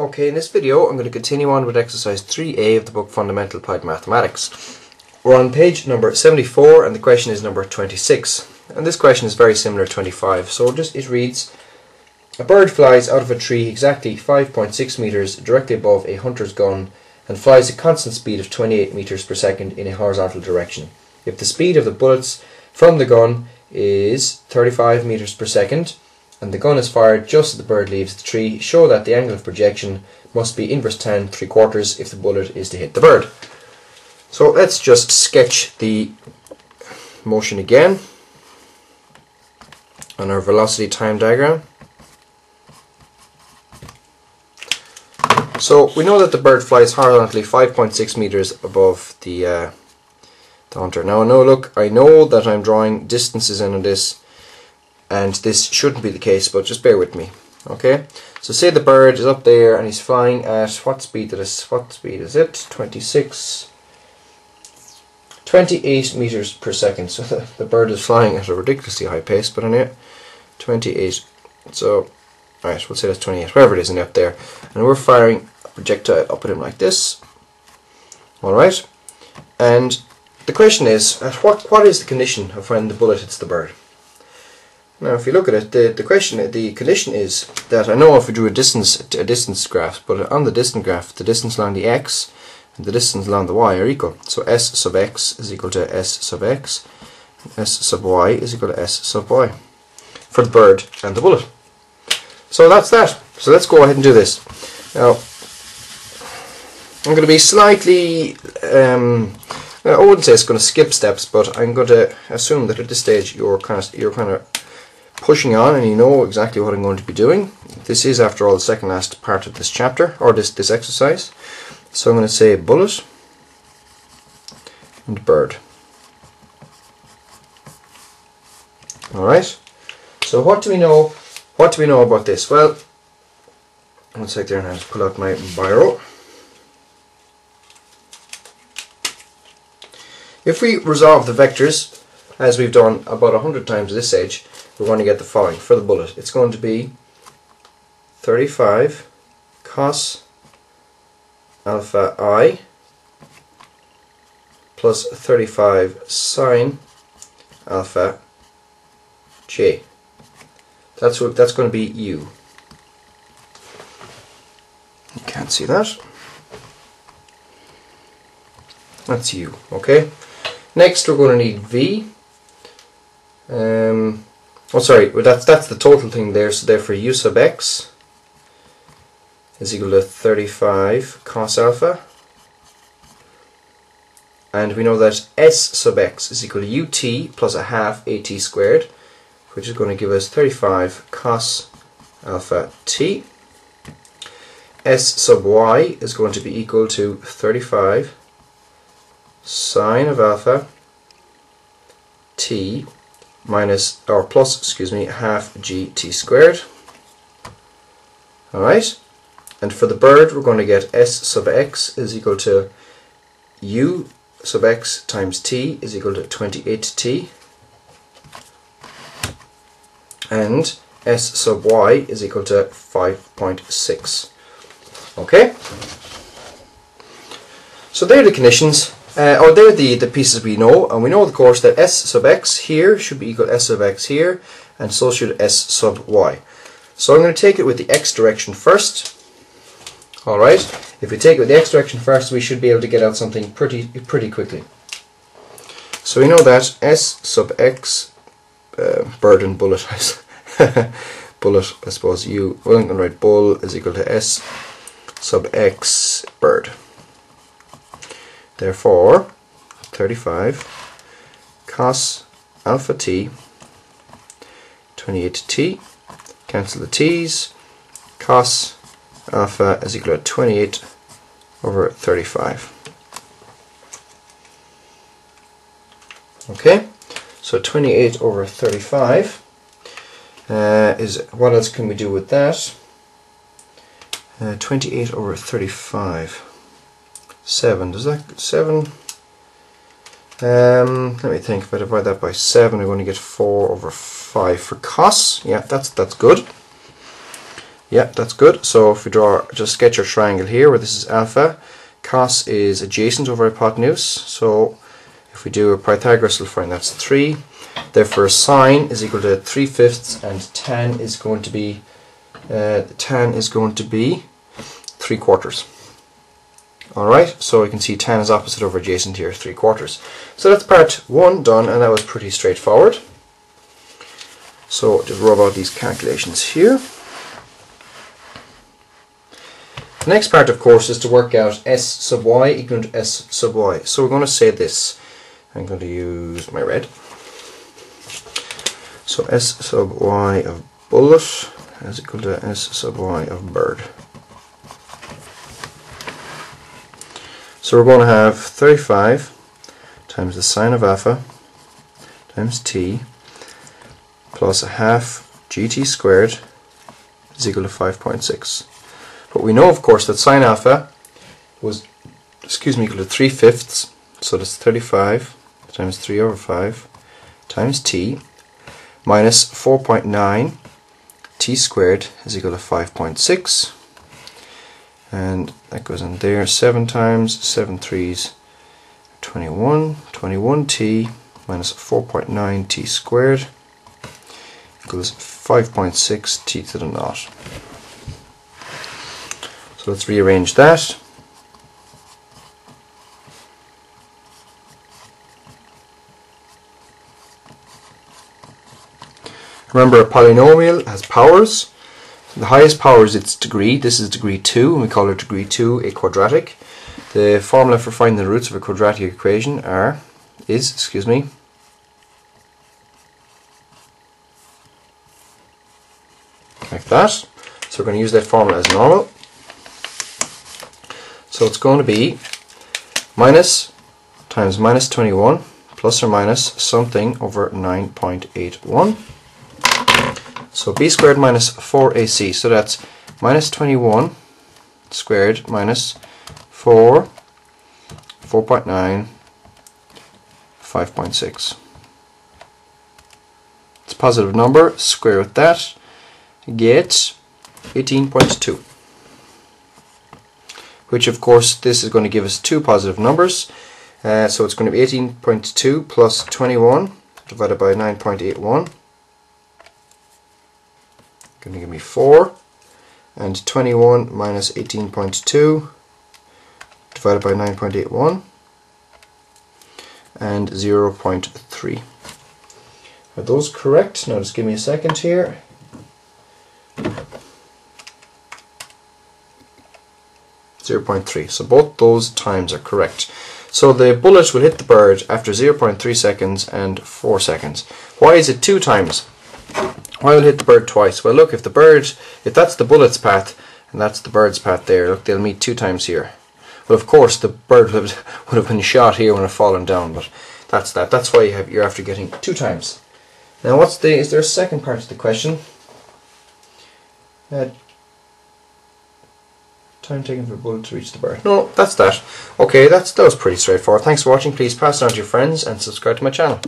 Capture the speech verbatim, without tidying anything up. Okay, in this video I'm going to continue on with exercise three A of the book Fundamental Applied Mathematics. We're on page number seventy-four and the question is number twenty-six. And this question is very similar to twenty-five. So just it reads, a bird flies out of a tree exactly five point six meters directly above a hunter's gun and flies a constant speed of twenty-eight meters per second in a horizontal direction. If the speed of the bullets from the gun is thirty-five meters per second, and the gun is fired just as the bird leaves the tree, show that the angle of projection must be inverse tan three quarters if the bullet is to hit the bird. So let's just sketch the motion again on our velocity time diagram. So we know that the bird flies horizontally five point six meters above the, uh, the hunter. Now, no, look, I know that I'm drawing distances in on this, and this shouldn't be the case, but just bear with me, okay? So say the bird is up there and he's flying at what speed that is, what speed is it? twenty-six, twenty-eight meters per second. So the, the bird is flying at a ridiculously high pace, but anyway, twenty-eight. So, alright, we'll say that's twenty-eight, whatever it is, in up there. And we're firing a projectile up at him like this, alright? And the question is, at what, what is the condition of when the bullet hits the bird? Now, if you look at it, the, the question, the condition is that I know if we drew a distance a distance graph, but on the distance graph, the distance along the x and the distance along the y are equal. So s sub x is equal to s sub x, and s sub y is equal to s sub y for the bird and the bullet. So that's that. So let's go ahead and do this. Now, I'm going to be slightly, um, I wouldn't say it's going to skip steps, but I'm going to assume that at this stage you're kind of, you're kind of pushing on and you know exactly what I'm going to be doing. This is, after all, the second last part of this chapter, or this, this exercise. So I'm going to say bullet and bird. Alright, so what do we know, what do we know about this? Well, one sec there, and I'll pull out my biro. If we resolve the vectors, as we've done about a hundred times at this stage, we're going to get the following. For the bullet, it's going to be thirty-five cos alpha I plus thirty-five sine alpha j. That's what that's going to be u. You can't see that. That's u, okay? Next we're going to need v. Um, oh sorry, that's, that's the total thing there, so therefore u sub x is equal to thirty-five cos alpha, and we know that s sub x is equal to ut plus a half at squared, which is going to give us thirty-five cos alpha t. S sub y is going to be equal to thirty-five sine of alpha t minus, or plus, excuse me, half gt squared. Alright, and for the bird we're going to get s sub x is equal to u sub x times t is equal to twenty-eight t, and s sub y is equal to five point six. Okay, so there are the conditions. Uh, or they're the, the pieces we know, and we know of course that s sub x here should be equal to s sub x here, and so should s sub y. So I'm going to take it with the x direction first. Alright, if we take it with the x direction first, we should be able to get out something pretty pretty quickly. So we know that s sub x, uh, bird and bullet, bullet I suppose, u, well I'm going to write bull, is equal to s sub x bird. Therefore, thirty-five cos alpha t, twenty-eight t, cancel the t's, cos alpha is equal to twenty-eight over thirty-five. Okay, so twenty-eight over thirty-five uh, is, what else can we do with that? Uh, twenty-eight over thirty-five. seven, does that, seven, um, let me think, if I divide that by seven, I'm going to get four over five for cos, yeah, that's that's good, Yeah, that's good. So if we draw, just sketch our triangle here where this is alpha, cos is adjacent over hypotenuse, so if we do a Pythagoras, we'll find that's three. Therefore sine is equal to three fifths, and tan is going to be uh, tan is going to be three quarters. Alright, so you can see tan is opposite over adjacent here, three quarters. So that's part one done, and that was pretty straightforward. So just rub out these calculations here. The next part, of course, is to work out s sub y equal to s sub y. So we're going to say this. I'm going to use my red. So s sub y of bullet is equal to s sub y of bird. So we're going to have thirty-five times the sine of alpha times t plus a half gt squared is equal to five point six. But we know, of course, that sine alpha was, excuse me, equal to three fifths, so that's thirty-five times three over five times t minus four point nine t squared is equal to five point six, and that goes in there. seven times seven threes, twenty-one, twenty-one t minus four point nine t squared equals five point six t to the naught. So let's rearrange that. Remember, a polynomial has powers. The highest power is its degree. This is degree two, and we call it degree two a quadratic. The formula for finding the roots of a quadratic equation are is excuse me like that. So we're going to use that formula as normal. So it's going to be minus times minus twenty-one plus or minus something over nine point eight one. So b squared minus four a c. So that's minus twenty-one squared minus four, four point nine, five point six. It's a positive number. Square root that gets eighteen point two. Which, of course, this is going to give us two positive numbers. Uh, so it's going to be eighteen point two plus twenty-one divided by nine point eight one. Going to give me four. And twenty-one minus eighteen point two divided by nine point eight one. And zero point three. Are those correct? Now just give me a second here. zero point three. So both those times are correct. So the bullet will hit the bird after zero point three seconds and four seconds. Why is it two times? Why will it hit the bird twice? Well, look, if the bird, if that's the bullet's path and that's the bird's path there, look, they'll meet two times here. Well, of course, the bird would have been shot here when it fallen down, but that's that. That's why you have, you're after getting two times. Now, what's the? Is there a second part to the question? Uh, Time taken for a bullet to reach the bird. No, that's that. Okay, that's, that was pretty straightforward. Thanks for watching. Please pass it on to your friends and subscribe to my channel.